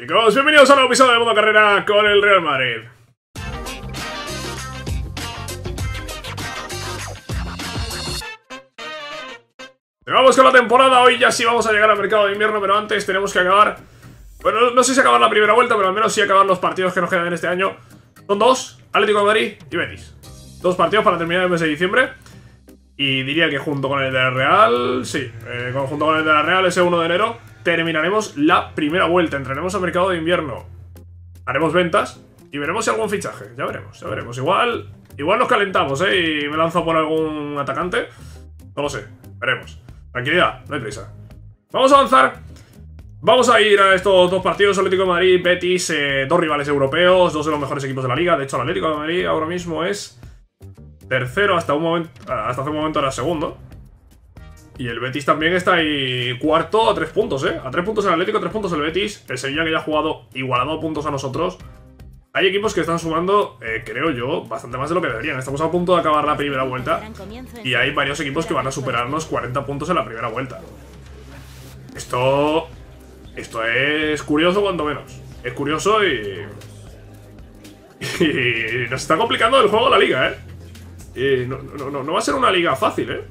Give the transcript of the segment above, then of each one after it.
Chicos, bienvenidos a un nuevo episodio de Modo Carrera con el Real Madrid. Vamos con la temporada, hoy ya sí vamos a llegar al mercado de invierno, pero antes tenemos que acabar... Bueno, no sé si acabar la primera vuelta, pero al menos sí acabar los partidos que nos quedan en este año. Son dos, Atlético de Madrid y Betis. Dos partidos para terminar el mes de diciembre. Y diría que junto con el de la Real... Sí, junto con el de la Real ese 1 de enero... Terminaremos la primera vuelta, entraremos al mercado de invierno, haremos ventas y veremos si algún fichaje, ya veremos, ya veremos. Igual nos calentamos, y me lanzo por algún atacante, no lo sé, veremos. Tranquilidad, no hay prisa. Vamos a avanzar, vamos a ir a estos dos partidos, Atlético de Madrid, Betis, dos rivales europeos, dos de los mejores equipos de la liga. De hecho el Atlético de Madrid ahora mismo es tercero, hasta hace un momento era segundo. Y el Betis también está ahí cuarto a 3 puntos, ¿eh? A 3 puntos el Atlético, a 3 puntos el Betis. El Sevilla, que ya ha jugado, igualado puntos a nosotros. Hay equipos que están sumando, creo yo, bastante más de lo que deberían. Estamos a punto de acabar la primera vuelta y hay varios equipos que van a superarnos 40 puntos en la primera vuelta. Esto es curioso cuanto menos. Es curioso y nos está complicando el juego la liga, ¿eh? Y no va a ser una liga fácil, ¿eh?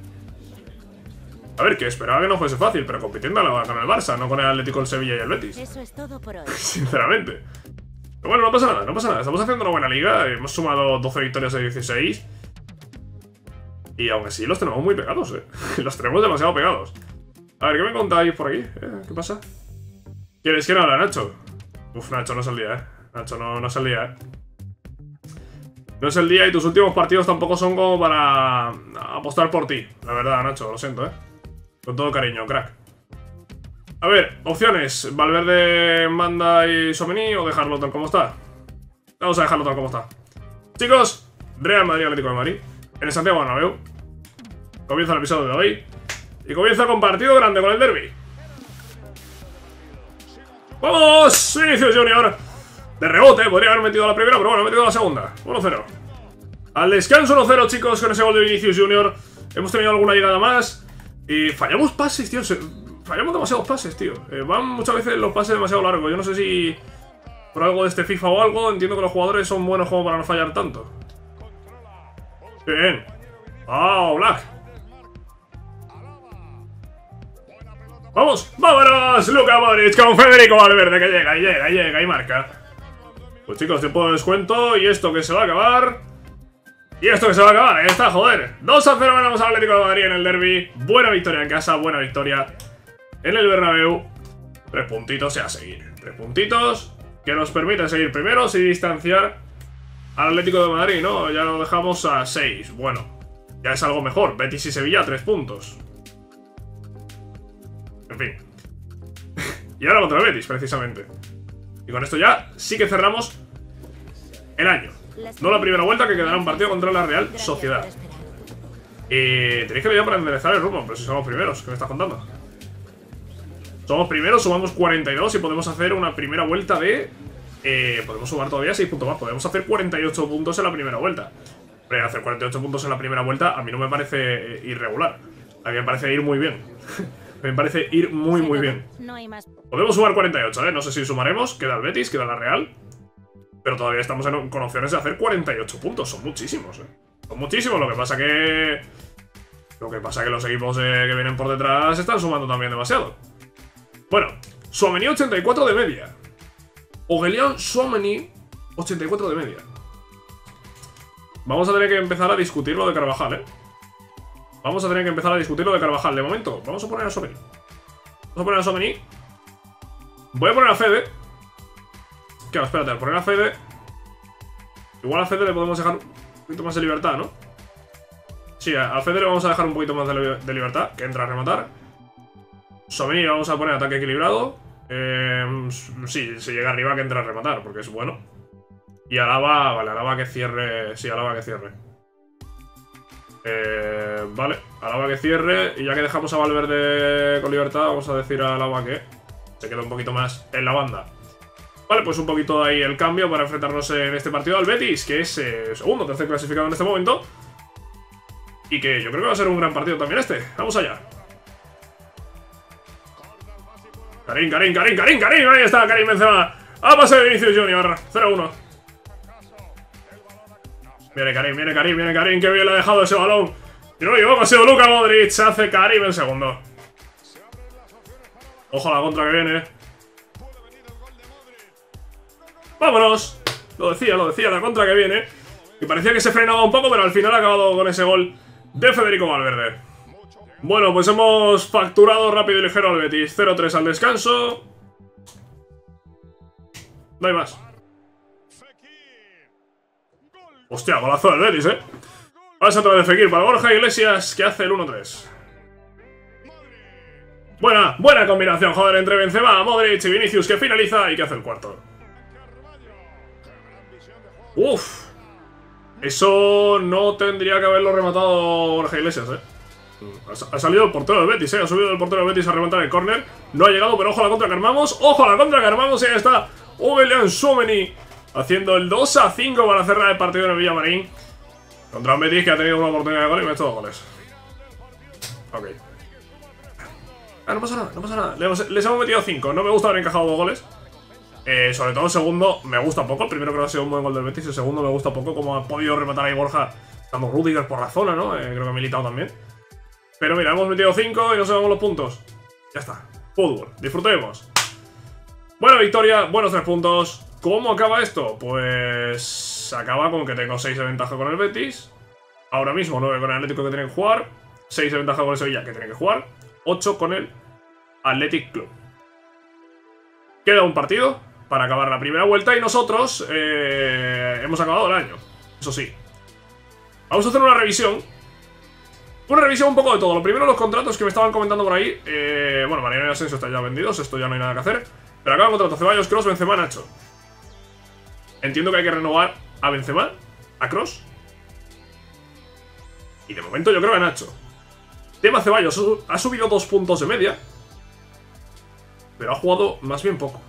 A ver, que esperaba que no fuese fácil, pero compitiendo con el Barça, no con el Atlético, el Sevilla y el Betis. Eso es todo por hoy. Sinceramente. Pero bueno, no pasa nada, no pasa nada. Estamos haciendo una buena liga, hemos sumado 12 victorias de 16. Y aún así los tenemos muy pegados, Los tenemos demasiado pegados. A ver, ¿qué me contáis por aquí? ¿Qué pasa? ¿Quién habla? ¿Nacho? Uf, Nacho no es el día, Nacho no es el día, No es el día y tus últimos partidos tampoco son como para apostar por ti. La verdad, Nacho, lo siento, Con todo cariño, crack. A ver, opciones. Valverde, Manda y Tchouaméni, o dejarlo tal como está. Vamos a dejarlo tal como está. Chicos, Real Madrid, Atlético de Madrid. En el Santiago Bernabéu. Comienza el episodio de hoy. Y comienza con partido grande, con el derbi. ¡Vamos! Vinicius Junior. De rebote, podría haber metido a la primera, pero bueno, ha metido a la segunda. 1-0. Al descanso 1-0, chicos, con ese gol de Vinicius Junior. Hemos tenido alguna llegada más. Y fallamos pases, tío. Fallamos demasiados pases, tío. Van muchas veces los pases demasiado largos. Yo no sé si por algo de este FIFA o algo. Entiendo que los jugadores son buenos como para no fallar tanto. Bien. ¡Ah, Black! ¡Vamos! ¡Vámonos! Luka Modric con Federico Valverde, que llega y marca. Pues chicos, tiempo de descuento. Y esto que se va a acabar... ahí está, joder. 2-0 ganamos al Atlético de Madrid en el derbi. Buena victoria en casa, buena victoria en el Bernabéu. 3 puntitos y a seguir. 3 puntitos que nos permiten seguir primeros y distanciar al Atlético de Madrid, ¿no? Ya lo dejamos a 6. Bueno, ya es algo mejor. Betis y Sevilla, 3 puntos. En fin. Y ahora contra Betis, precisamente. Y con esto ya sí que cerramos el año. No la primera vuelta, que quedará un partido contra la Real Sociedad. Tenéis que pelear para enderezar el rumbo, pero si somos primeros, ¿qué me estás contando? Somos primeros, sumamos 42 y podemos hacer una primera vuelta de... podemos sumar todavía 6 puntos más, podemos hacer 48 puntos en la primera vuelta. Pero hacer 48 puntos en la primera vuelta a mí no me parece irregular. A mí me parece ir muy bien. Me parece ir muy, muy bien. Podemos sumar 48, no sé si sumaremos, queda el Betis, queda la Real... Pero todavía estamos con opciones de hacer 48 puntos. Son muchísimos, Son muchísimos. Lo que pasa que los equipos que vienen por detrás están sumando también demasiado. Bueno, Tchouaméni 84 de media. Ogelion Tchouaméni 84 de media. Vamos a tener que empezar a discutir lo de Carvajal, Vamos a tener que empezar a discutir lo de Carvajal. De momento, vamos a poner a Tchouaméni. Vamos a poner a Tchouaméni. Voy a poner a Fede. Claro, espérate, al poner a Fede... Igual a Fede le podemos dejar un poquito más de libertad, ¿no? Sí, a Fede le vamos a dejar un poquito más de libertad, que entra a rematar. Tchouaméni le vamos a poner ataque equilibrado. Sí, si llega arriba que entra a rematar, porque es bueno. Y Alaba, vale, Alaba que cierre... Sí, Alaba que cierre. Vale, Alaba que cierre. Y ya que dejamos a Valverde con libertad, vamos a decir a Alaba que se queda un poquito más en la banda. Vale, pues un poquito ahí el cambio para enfrentarnos en este partido al Betis, que es segundo, tercer clasificado en este momento. Y que yo creo que va a ser un gran partido también este. Vamos allá. Karim. Ahí está, Karim Benzema. A pase de Vinicius Junior. 0-1. Viene Karim. Qué bien le ha dejado ese balón. Y no lo llevó, ha sido Luka Modric. Se hace Karim en segundo. Ojo a la contra que viene. ¡Vámonos! Lo decía, la contra que viene. Y parecía que se frenaba un poco, pero al final ha acabado con ese gol de Federico Valverde. Bueno, pues hemos facturado rápido y ligero al Betis. 0-3 al descanso. No hay más. Hostia, golazo del Betis, ¿eh? Pasa otra vez de Fekir para Borja Iglesias, que hace el 1-3. Buena combinación, joder, entre Benzema, Modric y Vinicius, que finaliza y que hace el cuarto. Uff. Eso no tendría que haberlo rematado Borja Iglesias, ¿eh? Ha salido el portero del Betis, ¿eh? Ha subido el portero del Betis a rematar el córner. No ha llegado, pero ojo a la contra que armamos. Y ahí está William Tchouaméni haciendo el 2-5 para cerrar el partido en el Villamarín. Contra un Betis que ha tenido una oportunidad de gol y me ha hecho dos goles. Ok. No pasa nada. Les hemos metido 5. No me gusta haber encajado dos goles. Sobre todo el segundo me gusta poco. El primero creo que ha sido un buen gol del Betis. El segundo me gusta poco. Como ha podido rematar ahí Borja dando Rudiger por la zona, ¿no? Creo que ha militado también. Pero mira, hemos metido 5 y nos llevamos los puntos. Ya está. Fútbol. Disfrutemos. Buena victoria, buenos 3 puntos. ¿Cómo acaba esto? Pues acaba con que tengo 6 de ventaja con el Betis. Ahora mismo 9 con el Atlético que tienen que jugar. 6 de ventaja con el Sevilla que tienen que jugar. 8 con el Athletic Club. Queda un partido para acabar la primera vuelta y nosotros hemos acabado el año. Eso sí. Vamos a hacer una revisión. Una revisión un poco de todo. Lo primero, los contratos que me estaban comentando por ahí. Bueno, Mariano y Asensio están ya vendidos. Esto ya no hay nada que hacer. Pero acá el contrato. Ceballos, Kroos, Benzema, Nacho. Entiendo que hay que renovar a Benzema, a Kroos. Y de momento yo creo que a Nacho. Tema Ceballos. Ha subido 2 puntos de media. Pero ha jugado más bien poco.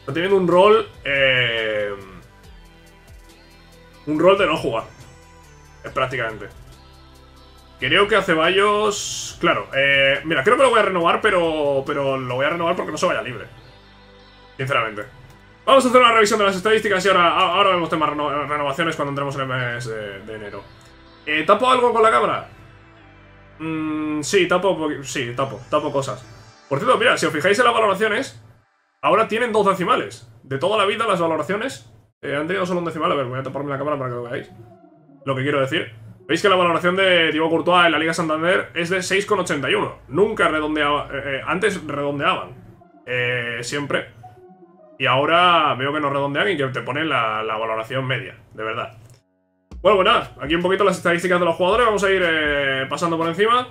Está teniendo un rol... un rol de no jugar. Es prácticamente... Creo que a Ceballos... Claro, mira, creo que lo voy a renovar, pero lo voy a renovar porque no se vaya libre. Sinceramente. Vamos a hacer una revisión de las estadísticas y ahora vemos temas renovaciones cuando entremos en el mes de enero. ¿Tapo algo con la cámara? Sí, tapo cosas. Por cierto, mira, si os fijáis en las valoraciones, ahora tienen 2 decimales. De toda la vida las valoraciones han tenido solo un decimal. A ver, voy a taparme la cámara para que lo veáis. Lo que quiero decir... Veis que la valoración de Thibaut Courtois en la Liga Santander es de 6,81. Nunca redondeaba. Antes redondeaban. Siempre. Y ahora veo que no redondean y que te ponen la valoración media. De verdad. Bueno, pues nada. Aquí un poquito las estadísticas de los jugadores. Vamos a ir pasando por encima.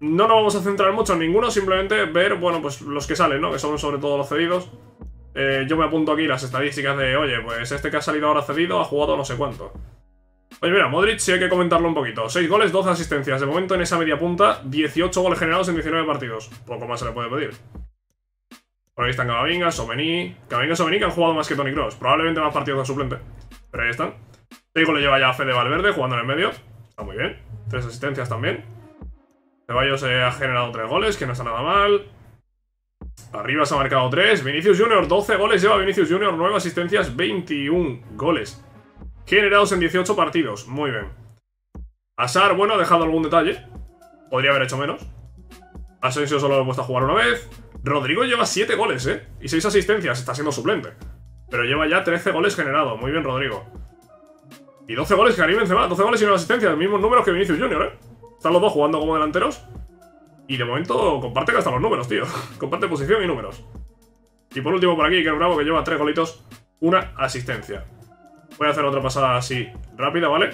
No nos vamos a centrar mucho en ninguno. Simplemente ver, bueno, pues los que salen, ¿no? Que son sobre todo los cedidos. Yo me apunto aquí las estadísticas de, oye, pues este que ha salido ahora cedido ha jugado no sé cuánto. Oye, mira, Modric sí hay que comentarlo un poquito. 6 goles, 12 asistencias. De momento en esa media punta, 18 goles generados en 19 partidos. Poco más se le puede pedir. Por ahí están Camavinga, Tchouaméni. Camavinga y Tchouaméni que han jugado más que Toni Kroos. Probablemente más partidos de suplente. Pero ahí están. 6 goles lleva ya Fede Valverde jugando en el medio. Está muy bien. 3 asistencias también. Ceballos ha generado 3 goles, que no está nada mal. Arriba se ha marcado 3. Vinicius Junior, 12 goles lleva Vinicius Junior. 9 asistencias, 21 goles generados en 18 partidos, muy bien. Asar, bueno, ha dejado algún detalle. Podría haber hecho menos. Asensio solo lo ha puesto a jugar una vez. Rodrygo lleva 7 goles, y 6 asistencias, está siendo suplente. Pero lleva ya 13 goles generados, muy bien Rodrygo. Y 12 goles, Karim Benzema, 12 goles y 9 asistencias, los mismos números que Vinicius Junior, Están los dos jugando como delanteros. Y de momento comparte hasta los números, tío. Comparte posición y números. Y por último por aquí, Iker Bravo, que lleva 3 golitos, 1 asistencia. Voy a hacer otra pasada así, rápida, ¿vale?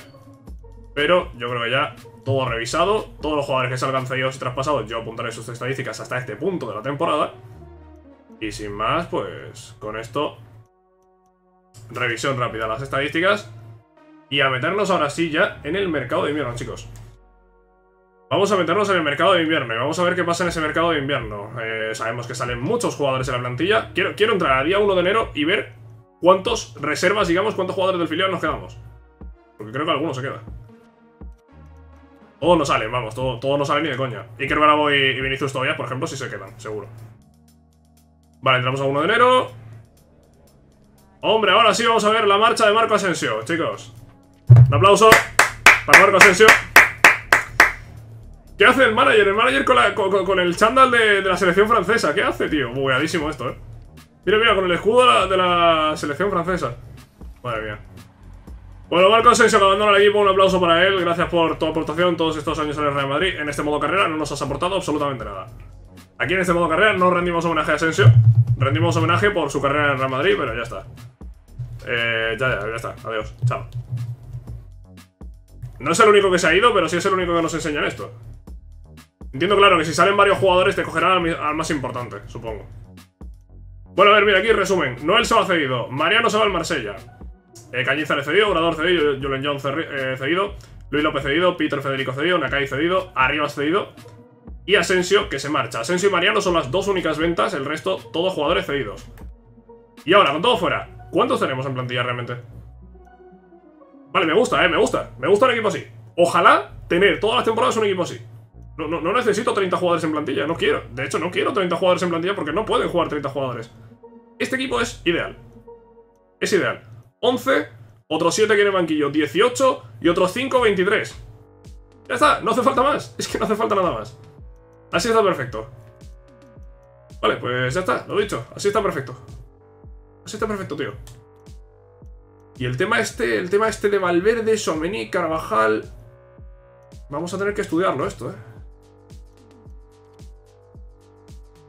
Pero yo creo que ya todo revisado. Todos los jugadores que salgan cedidos y traspasados, yo apuntaré sus estadísticas hasta este punto de la temporada. Y sin más, pues con esto, revisión rápida de las estadísticas. Y a meternos ahora sí ya en el mercado de invierno, chicos. Vamos a meternos en el mercado de invierno y vamos a ver qué pasa en ese mercado de invierno. Sabemos que salen muchos jugadores en la plantilla. Quiero entrar a día 1 de enero y ver... ¿Cuántos reservas, digamos, cuántos jugadores del filial nos quedamos? Porque creo que algunos se quedan. Todos no salen, vamos, todos no salen ni de coña. Iker Bravo y Vinicius todavía, por ejemplo, sí se quedan, seguro. Vale, entramos a 1 de enero. Hombre, ahora sí vamos a ver la marcha de Marco Asensio, chicos. Un aplauso para Marco Asensio. ¿Qué hace el manager? El manager con el chándal de la selección francesa. ¿Qué hace, tío? Bugadísimo esto, eh. Mira, mira, con el escudo de la selección francesa. Madre mía. Bueno, Marco Asensio que abandona el equipo. Un aplauso para él. Gracias por tu aportación todos estos años en el Real Madrid. En este modo carrera no nos has aportado absolutamente nada. Aquí en este modo carrera no rendimos homenaje a Asensio. Rendimos homenaje por su carrera en el Real Madrid, pero ya está. Ya está. Adiós. Chao. No es el único que se ha ido, pero sí es el único que nos enseña en esto. Entiendo claro que si salen varios jugadores te cogerán al más importante, supongo. Bueno, a ver, mira, aquí resumen. Noel se va cedido, Mariano se va al Marsella, Cañizares cedido, Obrador cedido, Julen John cedido, Luis López cedido, Peter Federico cedido, Nakai cedido, Arribas cedido y Asensio que se marcha. Asensio y Mariano son las dos únicas ventas, el resto todos jugadores cedidos. Y ahora, con todo fuera, ¿cuántos tenemos en plantilla realmente? Vale, me gusta, me gusta. Me gusta un equipo así. Ojalá tener todas las temporadas un equipo así. No necesito 30 jugadores en plantilla, no quiero. De hecho, no quiero 30 jugadores en plantilla porque no pueden jugar 30 jugadores. Este equipo es ideal. Es ideal. 11, otros 7 que en el banquillo, 18 y otros 5, 23. Ya está, no hace falta más. Es que no hace falta nada más. Así está perfecto. Vale, pues ya está, lo dicho. Así está perfecto. Así está perfecto, tío. Y el tema este de Valverde, Tchouaméni, Carvajal... Vamos a tener que estudiarlo esto, eh.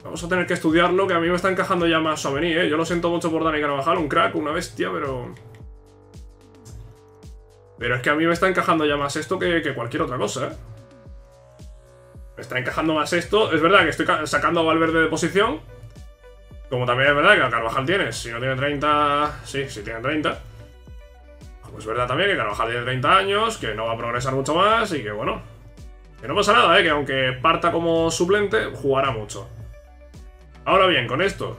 Vamos a tener que estudiarlo, que a mí me está encajando ya más Tchouaméni, eh. Yo lo siento mucho por Dani Carvajal, un crack, una bestia, pero... Pero es que a mí me está encajando ya más esto que cualquier otra cosa, eh. Me está encajando más esto. Es verdad que estoy sacando a Valverde de posición. Como también es verdad que a Carvajal tienes. Si no tiene 30... Sí, sí tiene 30. Pues es verdad también que Carvajal tiene 30 años, que no va a progresar mucho más y que, bueno... Que no pasa nada, eh. Que aunque parta como suplente, jugará mucho. Ahora bien, con esto,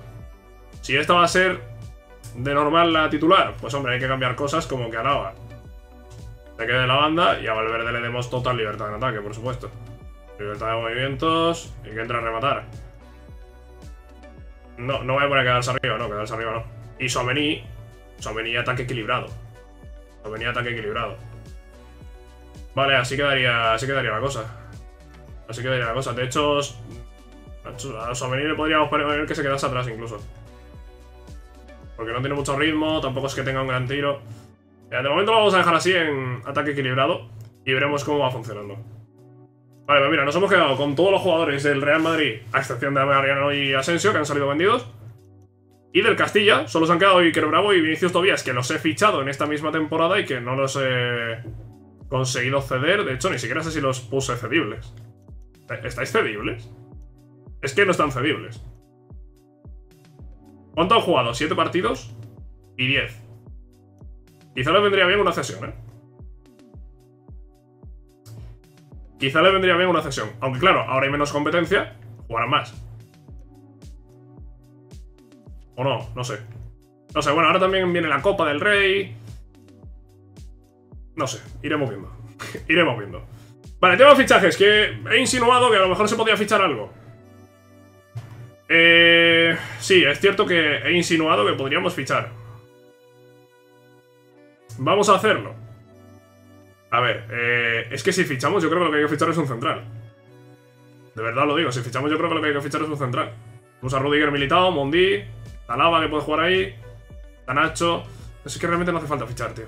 si esta va a ser de normal la titular, pues hombre, hay que cambiar cosas como que Alaba se quede en la banda y a Valverde le demos total libertad en ataque, por supuesto. Libertad de movimientos y que entre a rematar. No voy a poner quedarse arriba no. Y Tchouaméni ataque equilibrado. Tchouaméni ataque equilibrado. Vale, así quedaría la cosa. Así quedaría la cosa. De hecho... A Tchouaméni le podríamos poner que se quedase atrás incluso. Porque no tiene mucho ritmo, tampoco es que tenga un gran tiro. De momento lo vamos a dejar así en ataque equilibrado y veremos cómo va funcionando. Vale, pues mira, nos hemos quedado con todos los jugadores del Real Madrid, a excepción de Mariano y Asensio, que han salido vendidos. Y del Castilla, solo se han quedado Iker Bravo y Vinicius Tobías, que los he fichado en esta misma temporada y que no los he conseguido ceder. De hecho, ni siquiera sé si los puse cedibles. ¿Estáis cedibles? Es que no están cedibles. ¿Cuánto han jugado? 7 partidos y 10. Quizá les vendría bien una cesión, ¿eh? Quizá les vendría bien una cesión. Aunque claro, ahora hay menos competencia, jugarán más. O no, no sé. No sé, bueno, ahora también viene la Copa del Rey. No sé, iremos viendo. Iremos viendo. Vale, tema de fichajes, que he insinuado que a lo mejor se podía fichar algo. Sí, es cierto que he insinuado que podríamos fichar. Vamos a hacerlo. A ver, es que si fichamos yo creo que lo que hay que fichar es un central. De verdad lo digo, si fichamos yo creo que lo que hay que fichar es un central. Vamos a Rudiger militado, Mondi, Alaba que puede jugar ahí, Nacho. Es que realmente no hace falta fichar, tío.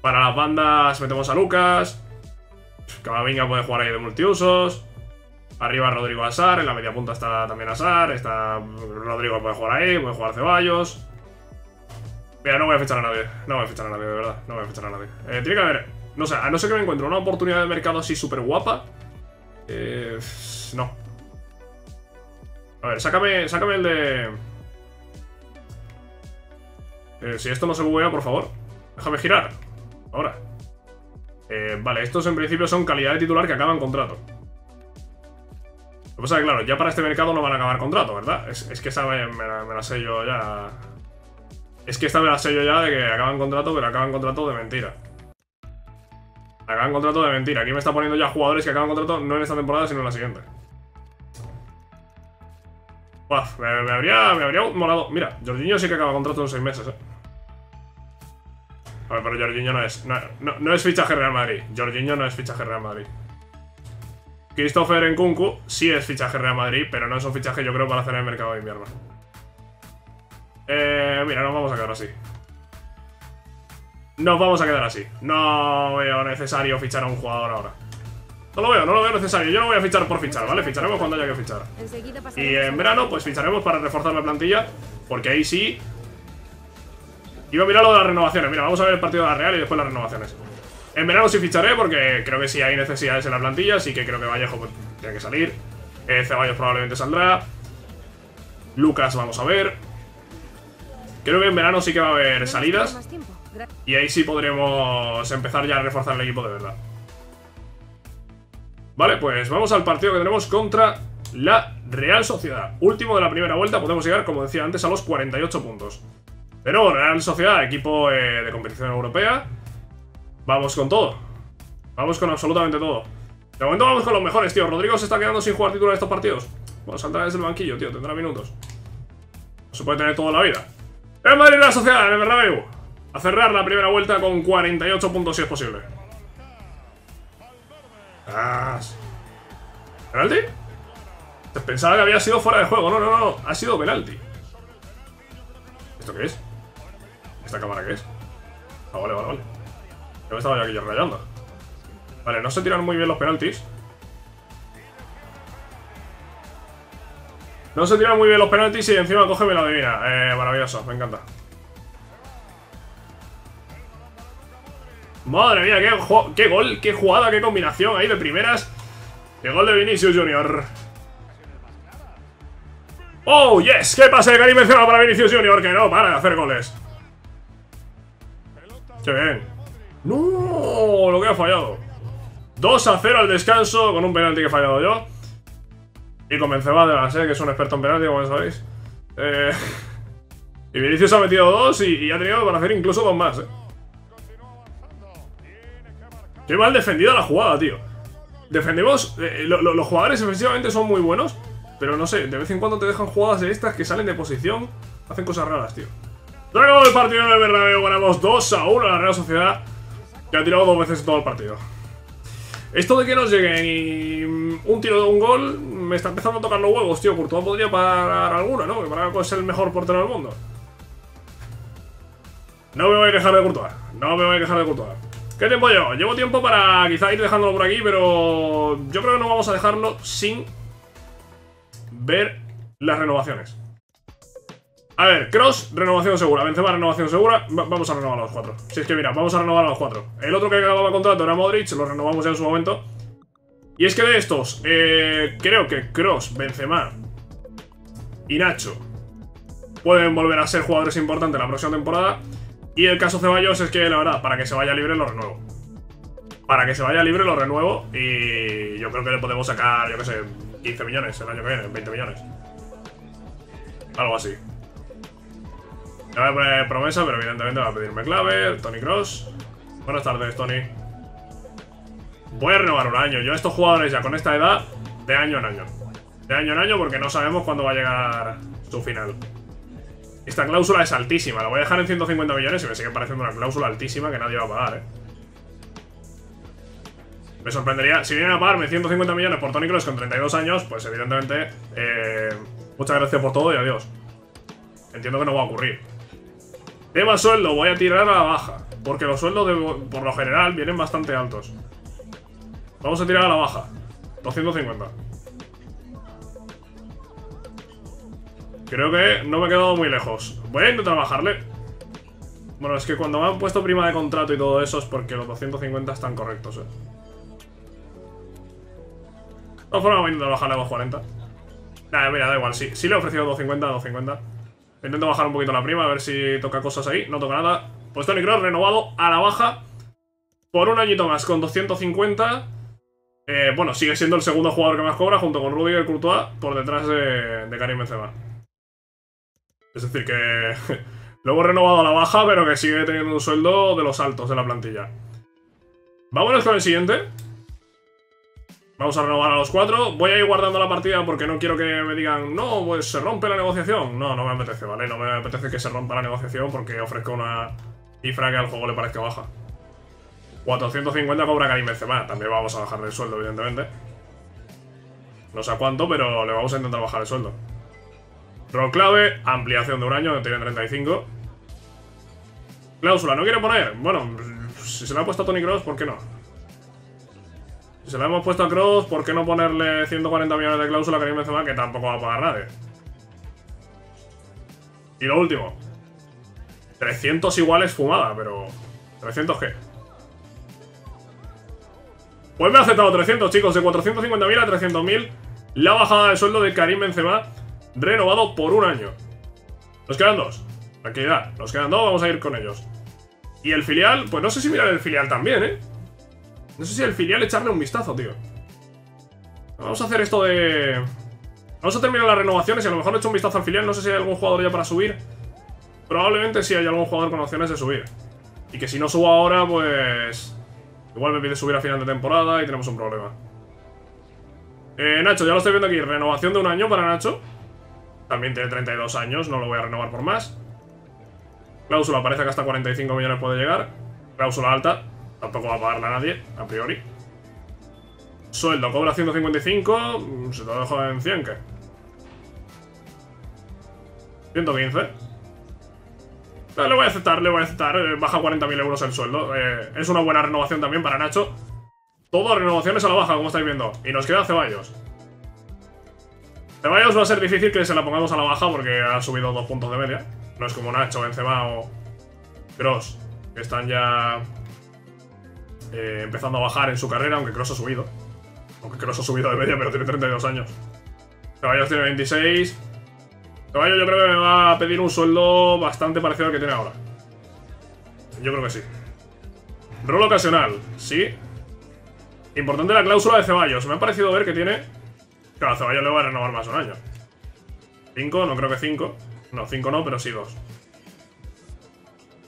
Para las bandas metemos a Lucas. Camavinga puede jugar ahí de multiusos. Arriba Rodrygo Asar, en la media punta está también Asar, está Rodrygo puede jugar ahí, puede jugar Ceballos. Mira, no voy a fichar a nadie, no voy a fichar a nadie, de verdad, no voy a fichar a nadie. Tiene que haber, no sé, a no ser que me encuentre una oportunidad de mercado así súper guapa, no. A ver, sácame el de... si esto no se buguea, por favor, déjame girar, ahora. Vale, estos en principio son calidad de titular que acaban contrato. Lo que pasa es que, claro, ya para este mercado no van a acabar contrato, ¿verdad? Es que esa me la sé yo ya... Es que esta me la sé yo ya de que acaban contrato, pero acaban contrato de mentira. Acaban contrato de mentira. Aquí me está poniendo ya jugadores que acaban contrato no en esta temporada, sino en la siguiente. Uf, me habría molado. Mira, Jorginho sí que acaba contrato en 6 meses, A ver, pero Jorginho no es fichaje Real Madrid. Jorginho no es fichaje Real Madrid. Christopher Nkunku sí es fichaje Real Madrid, pero no es un fichaje, yo creo, para hacer en el mercado de invierno. Mira, nos vamos a quedar así. Nos vamos a quedar así. No veo necesario fichar a un jugador ahora. No lo veo necesario. Yo no voy a fichar por fichar, ¿vale? Ficharemos cuando haya que fichar. Y en verano, pues ficharemos para reforzar la plantilla, porque ahí sí... Iba a mirar lo de las renovaciones. Mira, vamos a ver el partido de la Real y después las renovaciones. En verano sí ficharé, porque creo que sí hay necesidades en la plantilla. Así que creo que Vallejo pues, tiene que salir. Ceballos probablemente saldrá. Lucas, vamos a ver. Creo que en verano sí que va a haber salidas. Y ahí sí podremos empezar ya a reforzar el equipo de verdad. Vale, pues vamos al partido que tenemos contra la Real Sociedad. Último de la primera vuelta. Podemos llegar, como decía antes, a los 48 puntos. De nuevo, Real Sociedad, equipo de competición europea. Vamos con todo. Vamos con absolutamente todo. De momento vamos con los mejores, tío. Rodrygo se está quedando sin jugar titular estos partidos. Bueno, saldrá desde el banquillo, tío. Tendrá minutos. No se puede tener todo en la vida. En Madrid, Real Sociedad, en el Bernabéu. A cerrar la primera vuelta con 48 puntos si es posible. Ah. ¿Penalti? Pensaba que había sido fuera de juego. No. Ha sido penalti. ¿Esto qué es? ¿Esta cámara qué es? Ah, vale. Yo me estaba ya aquí ya rayando. Vale, no se tiran muy bien los penaltis. No se tiran muy bien los penaltis y encima coge y me la adivina. Maravilloso, me encanta. Madre mía, qué gol, qué jugada, qué combinación ahí de primeras. El gol de Vinicius Junior. ¡Oh, yes! ¡Qué pase de Karim Benzema para Vinicius Junior! Que no para de hacer goles. ¡Qué bien! ¡No! Lo que ha fallado. 2-0 al descanso con un penalti que he fallado yo. Y con Benzema de la que es un experto en penalti, como sabéis. Y Vinicius ha metido 2 y ha tenido para hacer incluso 2 más, Qué mal defendida la jugada, tío. Defendemos... los jugadores efectivamente son muy buenos, pero no sé, de vez en cuando te dejan jugadas de estas que salen de posición. Hacen cosas raras, tío. Luego del partido de Bernabéu ganamos 2-1 a la Real Sociedad, que ha tirado 2 veces todo el partido. Esto de que nos llegue y un tiro de un gol me está empezando a tocar los huevos, tío. Courtois podría parar alguna, ¿no? Que para ser el mejor portero del mundo. No me voy a quejar de Courtois. ¿Qué tiempo llevo? Llevo tiempo para quizá ir dejándolo por aquí, pero yo creo que no vamos a dejarlo sin ver las renovaciones. A ver, Kroos, renovación segura. Benzema, renovación segura. Vamos a renovar a los 4. Si es que mira, vamos a renovar a los 4. El otro que acababa contrato era Modric, lo renovamos ya en su momento. Y es que de estos, creo que Kroos, Benzema y Nacho pueden volver a ser jugadores importantes la próxima temporada. Y el caso Ceballos es que, la verdad, para que se vaya libre lo renuevo. Y yo creo que le podemos sacar, yo qué sé, 15 millones el año que viene, 20 millones. Algo así. Le voy a poner promesa, pero evidentemente va a pedirme clave. Toni Kroos. Buenas tardes, Toni. Voy a renovar un año. Yo a estos jugadores ya con esta edad, de año en año. Porque no sabemos cuándo va a llegar su final. Esta cláusula es altísima. La voy a dejar en 150 millones y me sigue pareciendo una cláusula altísima que nadie va a pagar, Me sorprendería. Si vienen a pagarme 150 millones por Toni Kroos con 32 años, pues evidentemente... muchas gracias por todo y adiós. Entiendo que no va a ocurrir. Tema sueldo, voy a tirar a la baja, porque los sueldos por lo general vienen bastante altos. Vamos a tirar a la baja, 250. Creo que no me he quedado muy lejos. Voy a intentar bajarle. Bueno, es que cuando me han puesto prima de contrato y todo eso es porque los 250 están correctos, De todas formas voy a intentar bajarle a 240. Nada, mira, da igual, sí le he ofrecido 250, 250. Intento bajar un poquito la prima, a ver si toca cosas ahí. No toca nada. Pues Toni Kroos renovado a la baja por un añito más, con 250. Bueno, sigue siendo el segundo jugador que más cobra, junto con Rudiger y Courtois, por detrás de Karim Benzema. Es decir que lo hemos renovado a la baja, pero que sigue teniendo un sueldo de los altos de la plantilla. Vámonos con el siguiente. Vamos a renovar a los cuatro. Voy a ir guardando la partida porque no quiero que me digan no, pues se rompe la negociación. No, no me apetece, ¿vale? No me apetece que se rompa la negociación porque ofrezco una cifra que al juego le parezca baja. 450 cobra Karim Benzema. También vamos a bajarle el sueldo, evidentemente. No sé a cuánto, pero le vamos a intentar bajar el sueldo. Rol clave, ampliación de un año, tiene 35. Cláusula, ¿no quiere poner? Bueno, si se la ha puesto a Toni Kroos, ¿por qué no? Si se la hemos puesto a Kroos, ¿por qué no ponerle 140 millones de cláusula a Karim Benzema, que tampoco va a pagar nadie? Y lo último, 300 iguales fumada, pero... ¿300 qué? Pues me ha aceptado 300, chicos, de 450.000 a 300.000. La bajada de sueldo de Karim Benzema, renovado por un año. Nos quedan dos. Tranquilidad, nos quedan dos, vamos a ir con ellos. Y el filial, pues no sé si mirar el filial también, ¿eh? No sé si el filial echarle un vistazo, tío. Vamos a hacer esto de... Vamos a terminar las renovaciones y a lo mejor le echo un vistazo al filial. No sé si hay algún jugador ya para subir. Probablemente sí hay algún jugador con opciones de subir. Y que si no subo ahora, pues... Igual me pide subir a final de temporada y tenemos un problema. Nacho, ya lo estoy viendo aquí. Renovación de un año para Nacho. También tiene 32 años, no lo voy a renovar por más. Cláusula, parece que hasta 45 millones puede llegar. Cláusula alta, tampoco va a pagarla a nadie, a priori. Sueldo, cobra 155, se lo dejo en 100, ¿qué? 115. Le voy a aceptar, le voy a aceptar. Baja 40.000 euros el sueldo. Es una buena renovación también para Nacho. Todas renovaciones a la baja, como estáis viendo. Y nos queda Ceballos. Ceballos va a ser difícil que se la pongamos a la baja porque ha subido 2 puntos de media. No es como Nacho, Benzema o Kroos, que están ya empezando a bajar en su carrera, aunque Kroos ha subido. Aunque Kroos ha subido de media, pero tiene 32 años. Ceballos tiene 26... Ceballos yo creo que me va a pedir un sueldo bastante parecido al que tiene ahora. Yo creo que sí. Rol ocasional, sí. Importante la cláusula de Ceballos. Me ha parecido ver que tiene... Claro, a Ceballos le va a renovar más un año. 5, no creo que 5. No, 5 no, pero sí 2.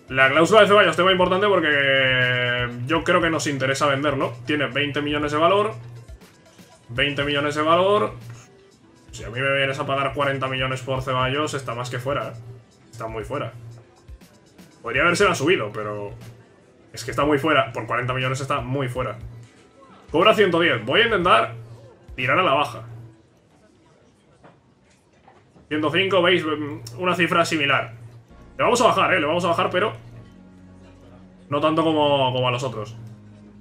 La cláusula de Ceballos, tema importante porque yo creo que nos interesa venderlo. Tiene 20 millones de valor. 20 millones de valor... Si a mí me vienes a pagar 40 millones por Ceballos, está más que fuera, ¿eh? Está muy fuera. Podría habérsela subido, pero... Es que está muy fuera. Por 40 millones está muy fuera. Cobra 110. Voy a intentar tirar a la baja. 105, veis, una cifra similar. Le vamos a bajar, ¿eh? Le vamos a bajar, pero... No tanto como a los otros.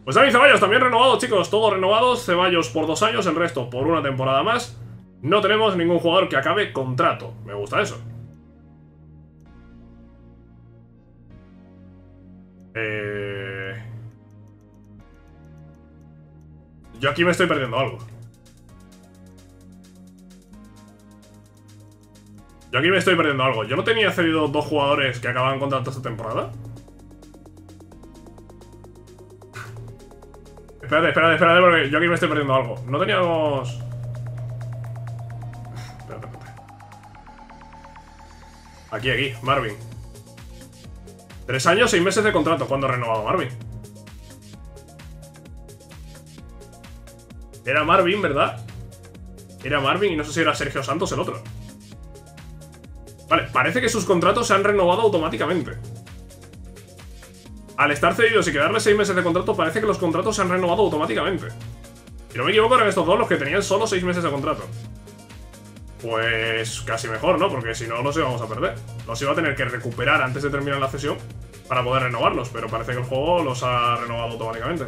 Pues Dani Ceballos también renovado, chicos. Todos renovados. Ceballos por 2 años, el resto por 1 temporada más. No tenemos ningún jugador que acabe contrato. Me gusta eso. Yo aquí me estoy perdiendo algo. Yo no tenía cedido 2 jugadores que acababan contrato esta temporada. Espérate, porque yo aquí me estoy perdiendo algo. No teníamos... Aquí, Marvin. 3 años, 6 meses de contrato. ¿Cuándo ha renovado Marvin? Era Marvin, ¿verdad? Era Marvin y no sé si era Sergio Santos el otro. Vale, parece que sus contratos se han renovado automáticamente. Al estar cedidos y quedarle 6 meses de contrato, parece que los contratos se han renovado automáticamente. Si no me equivoco, eran estos dos los que tenían solo 6 meses de contrato. Pues casi mejor, ¿no? Porque si no, los íbamos a perder. Los iba a tener que recuperar antes de terminar la cesión para poder renovarlos, pero parece que el juego los ha renovado automáticamente.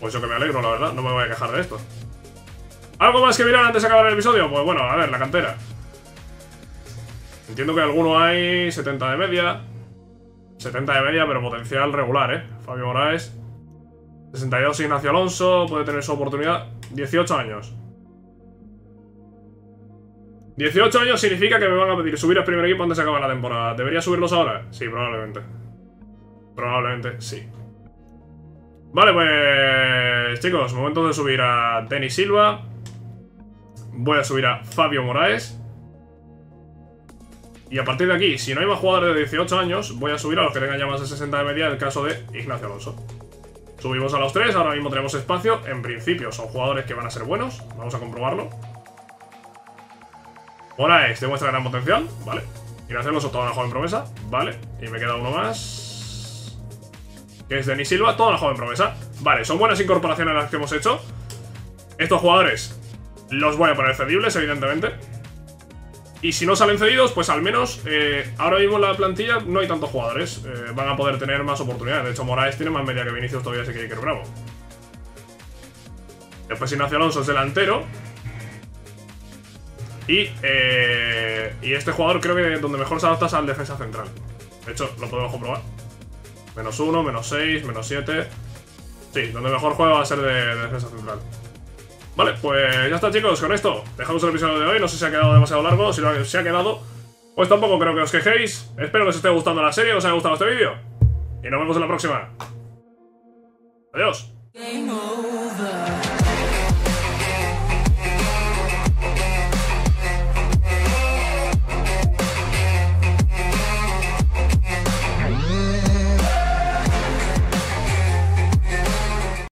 Pues yo que me alegro, la verdad. No me voy a quejar de esto. ¿Algo más que mirar antes de acabar el episodio? Pues bueno, a ver, la cantera. Entiendo que alguno hay 70 de media. 70 de media, pero potencial regular, ¿eh? Fabio Moraes. 62, Ignacio Alonso. Puede tener su oportunidad. 18 años. 18 años significa que me van a pedir subir al primer equipo antes de acabar la temporada. ¿Debería subirlos ahora? Sí, probablemente. Probablemente sí. Vale, pues... Chicos, momento de subir a Denis Silva. Voy a subir a Fabio Moraes. Y a partir de aquí, si no hay más jugadores de 18 años, voy a subir a los que tengan ya más de 60 de media, en el caso de Ignacio Alonso. Subimos a los tres, ahora mismo tenemos espacio. En principio son jugadores que van a ser buenos. Vamos a comprobarlo. Moraes demuestra gran potencial, vale. Ignacio Alonso, toda una joven promesa, vale. Y me queda uno más, que es Denis Silva, toda una joven promesa. Vale, son buenas incorporaciones las que hemos hecho. Estos jugadores los voy a poner cedibles, evidentemente. Y si no salen cedidos, pues al menos ahora mismo en la plantilla no hay tantos jugadores. Van a poder tener más oportunidades. De hecho, Moraes tiene más media que Vinicius todavía, así que Iker Bravo. Después Ignacio Alonso es delantero. Y este jugador creo que donde mejor se adapta es al defensa central. De hecho, lo podemos comprobar. Menos 1, menos 6, menos 7. Sí, donde mejor juega va a ser de defensa central. Vale, pues ya está, chicos, con esto dejamos el episodio de hoy. No sé si ha quedado demasiado largo. Si no se ha quedado, pues tampoco creo que os quejéis. Espero que os esté gustando la serie, os haya gustado este vídeo. Y nos vemos en la próxima. Adiós.